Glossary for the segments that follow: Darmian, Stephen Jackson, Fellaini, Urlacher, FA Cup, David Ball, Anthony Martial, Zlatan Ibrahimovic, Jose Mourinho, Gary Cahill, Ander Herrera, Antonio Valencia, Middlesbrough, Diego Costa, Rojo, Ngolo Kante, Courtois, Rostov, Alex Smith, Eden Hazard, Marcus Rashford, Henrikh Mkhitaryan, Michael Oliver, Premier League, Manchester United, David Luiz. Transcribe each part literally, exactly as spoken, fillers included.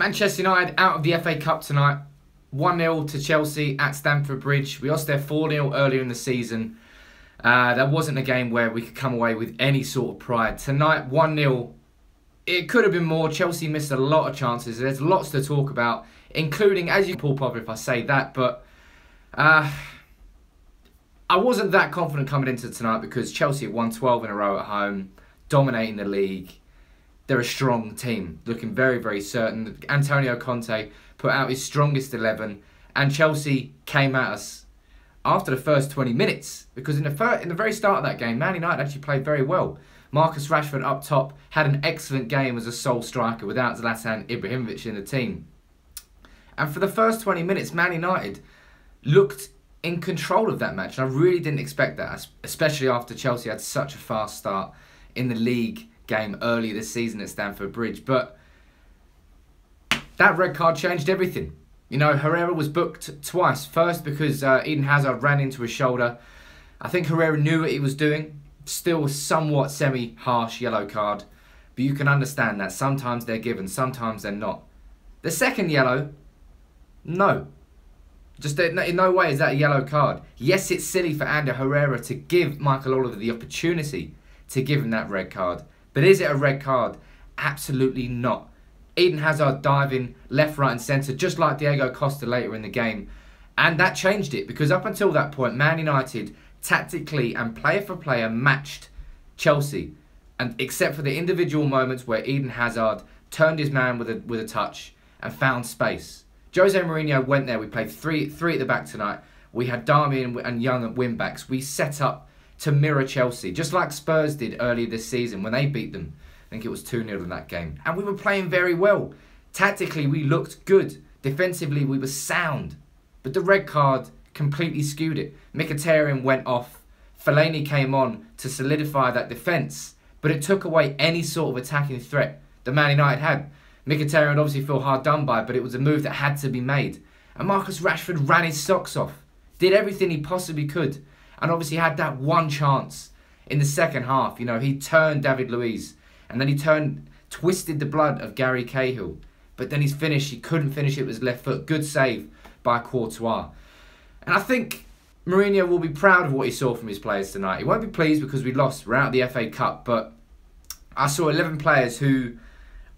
Manchester United out of the F A Cup tonight. one nil to Chelsea at Stamford Bridge. We lost there four nil earlier in the season. Uh, that wasn't a game where we could come away with any sort of pride. Tonight, one nil. It could have been more. Chelsea missed a lot of chances. There's lots to talk about, including, as you Paul Pogba, if I say that. But uh, I wasn't that confident coming into tonight because Chelsea had won twelve in a row at home, dominating the league. They're a strong team, looking very, very certain. Antonio Conte put out his strongest eleven, and Chelsea came at us after the first twenty minutes, because in the first, in the very start of that game, Man United actually played very well. Marcus Rashford up top had an excellent game as a sole striker without Zlatan Ibrahimovic in the team. And for the first twenty minutes, Man United looked in control of that match. And I really didn't expect that, especially after Chelsea had such a fast start in the league game early this season at Stamford Bridge. But that red card changed everything. You know, Herrera was booked twice. First, because uh, Eden Hazard ran into his shoulder. I think Herrera knew what he was doing. Still somewhat semi-harsh yellow card. But you can understand that. Sometimes they're given, sometimes they're not. The second yellow, no. Just in no way is that a yellow card. Yes, it's silly for Ander Herrera to give Michael Oliver the opportunity to give him that red card. But is it a red card? Absolutely not. Eden Hazard diving left, right and centre, just like Diego Costa later in the game. And that changed it, because up until that point, Man United tactically and player for player matched Chelsea. And except for the individual moments where Eden Hazard turned his man with a, with a touch and found space. Jose Mourinho went there. We played three, three at the back tonight. We had Darmian and, and Young at wing-backs. We set up to mirror Chelsea, just like Spurs did earlier this season when they beat them. I think it was two nil in that game. And we were playing very well. Tactically, we looked good. Defensively, we were sound. But the red card completely skewed it. Mkhitaryan went off. Fellaini came on to solidify that defence. But it took away any sort of attacking threat that Man United had. Mkhitaryan obviously felt hard done by, but it was a move that had to be made. And Marcus Rashford ran his socks off. Did everything he possibly could. And obviously had that one chance in the second half. You know, he turned David Luiz. And then he turned, twisted the blood of Gary Cahill. But then he's finished. He couldn't finish it with his left foot. Good save by Courtois. And I think Mourinho will be proud of what he saw from his players tonight. He won't be pleased because we lost. We're out of the F A Cup. But I saw eleven players who,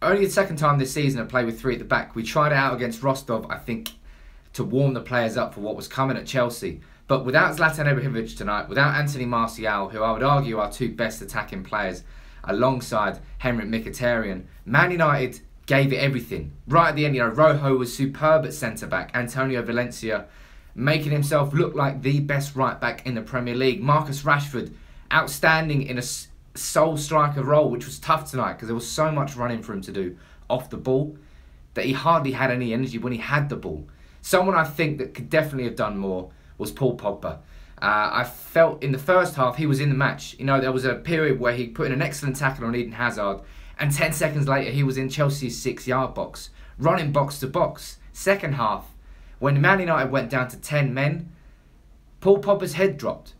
only the second time this season, have played with three at the back. We tried it out against Rostov, I think, to warm the players up for what was coming at Chelsea. But without Zlatan Ibrahimovic tonight, without Anthony Martial, who I would argue are two best attacking players, alongside Henrikh Mkhitaryan, Man United gave it everything. Right at the end, you know, Rojo was superb at centre-back. Antonio Valencia making himself look like the best right-back in the Premier League. Marcus Rashford outstanding in a sole striker role, which was tough tonight because there was so much running for him to do off the ball that he hardly had any energy when he had the ball. Someone I think that could definitely have done more was Paul Pogba. Uh, I felt in the first half he was in the match. You know, there was a period where he put in an excellent tackle on Eden Hazard, and ten seconds later he was in Chelsea's six-yard box, running box to box. Second half, when Man United went down to ten men, Paul Pogba's head dropped.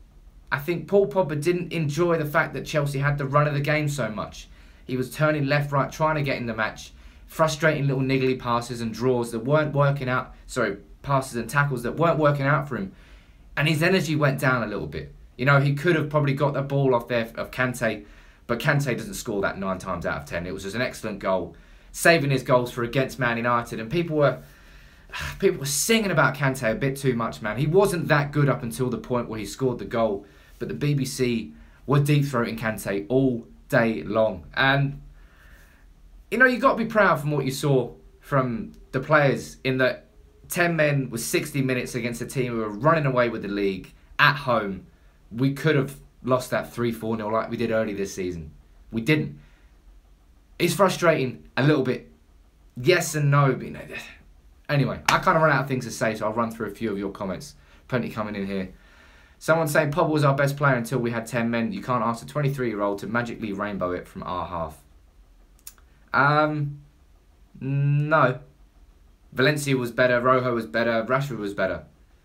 I think Paul Pogba didn't enjoy the fact that Chelsea had the run of the game so much. He was turning left, right, trying to get in the match, frustrating little niggly passes and draws that weren't working out. Sorry, passes and tackles that weren't working out for him. And his energy went down a little bit. You know, he could have probably got the ball off there of Kante, but Kante doesn't score that nine times out of ten. It was just an excellent goal, saving his goals for against Man United. And people were, people were singing about Kante a bit too much, man. He wasn't that good up until the point where he scored the goal, but the B B C were deep-throating Kante all day long. And, you know, you've got to be proud from what you saw from the players in the ten men with sixty minutes against a team who were running away with the league at home. We could have lost that three four nil like we did early this season. We didn't. It's frustrating a little bit. Yes and no. But you know, anyway, I kind of run out of things to say, so I'll run through a few of your comments. Plenty coming in here. Someone saying Pogba was our best player until we had ten men. You can't ask a twenty-three-year-old to magically rainbow it from our half. Um, no. Valencia was better, Rojo was better, Rashford was better.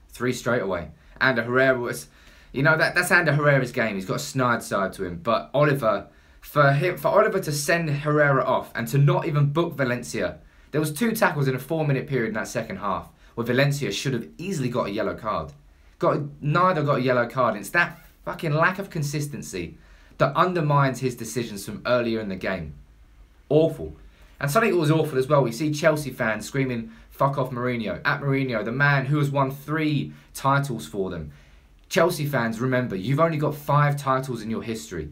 Three straight away. Ander Herrera was, you know, that, that's Ander Herrera's game. He's got a snide side to him. But Oliver, for him, for Oliver to send Herrera off and to not even book Valencia, There was two tackles in a four-minute period in that second half where Valencia should have easily got a yellow card. Got neither got a yellow card. It's that fucking lack of consistency that undermines his decisions from earlier in the game. Awful. And something that was awful as well, we see Chelsea fans screaming, fuck off Mourinho, at Mourinho, the man who has won three titles for them. Chelsea fans, remember, you've only got five titles in your history.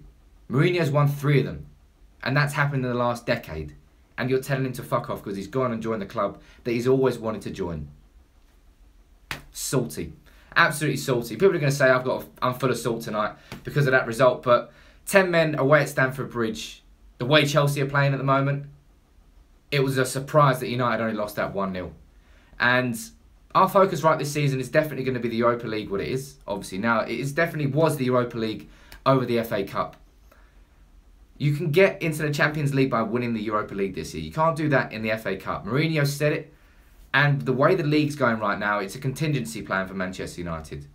Mourinho's won three of them. And that's happened in the last decade. And you're telling him to fuck off because he's gone and joined the club that he's always wanted to join. Salty. Absolutely salty. People are going to say, I've got, I'm full of salt tonight because of that result. But ten men away at Stamford Bridge, the way Chelsea are playing at the moment, it was a surprise that United only lost that one nil. And our focus right this season is definitely going to be the Europa League, what it is, obviously. Now, it is definitely was the Europa League over the F A Cup. You can get into the Champions League by winning the Europa League this year. You can't do that in the F A Cup. Mourinho said it. And the way the league's going right now, it's a contingency plan for Manchester United.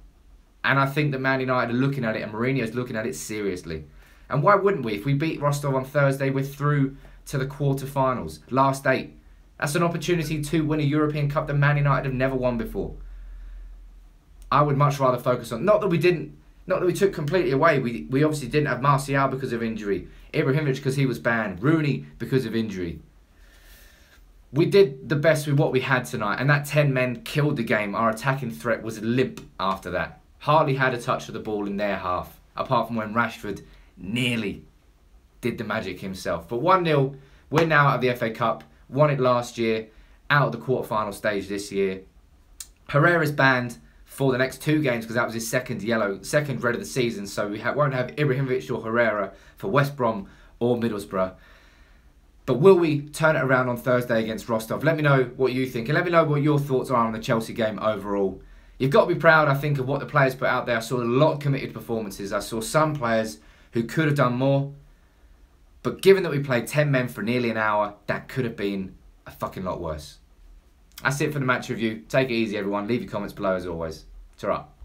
And I think that Man United are looking at it and Mourinho's looking at it seriously. And why wouldn't we? If we beat Rostov on Thursday, we're through to the quarterfinals, last eight. That's an opportunity to win a European Cup that Man United have never won before. I would much rather focus on, not that we didn't, not that we took completely away, we, we obviously didn't have Martial because of injury, Ibrahimovic because he was banned, Rooney because of injury. We did the best with what we had tonight, and that ten men killed the game. Our attacking threat was limp after that. Hardly had a touch of the ball in their half, apart from when Rashford nearly did the magic himself. But one nil, we're now out of the F A Cup, won it last year, out of the quarterfinal stage this year. Herrera's banned for the next two games because that was his second yellow, second red of the season, so we ha won't have Ibrahimovic or Herrera for West Brom or Middlesbrough. But will we turn it around on Thursday against Rostov? Let me know what you think, and let me know what your thoughts are on the Chelsea game overall. You've got to be proud, I think, of what the players put out there. I saw a lot of committed performances. I saw some players who could have done more. But given that we played ten men for nearly an hour, that could have been a fucking lot worse. That's it for the match review. Take it easy, everyone. Leave your comments below as always. Ta-ra.